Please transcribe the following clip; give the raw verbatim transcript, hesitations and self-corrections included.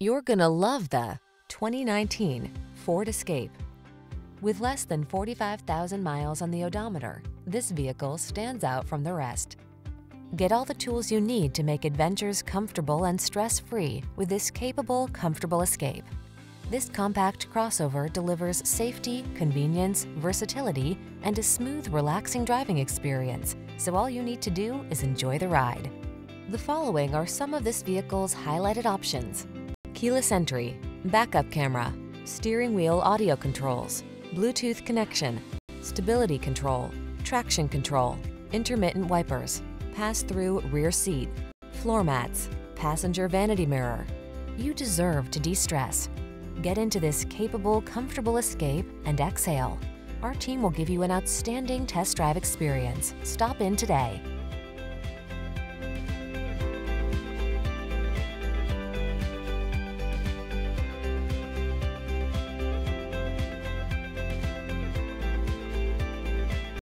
You're gonna love the twenty nineteen Ford Escape. With less than forty-five thousand miles on the odometer, this vehicle stands out from the rest. Get all the tools you need to make adventures comfortable and stress-free with this capable, comfortable Escape. This compact crossover delivers safety, convenience, versatility, and a smooth, relaxing driving experience, so all you need to do is enjoy the ride. The following are some of this vehicle's highlighted options: keyless entry, backup camera, steering wheel audio controls, Bluetooth connection, stability control, traction control, intermittent wipers, pass-through rear seat, floor mats, passenger vanity mirror. You deserve to de-stress. Get into this capable, comfortable Escape and exhale. Our team will give you an outstanding test drive experience. Stop in today.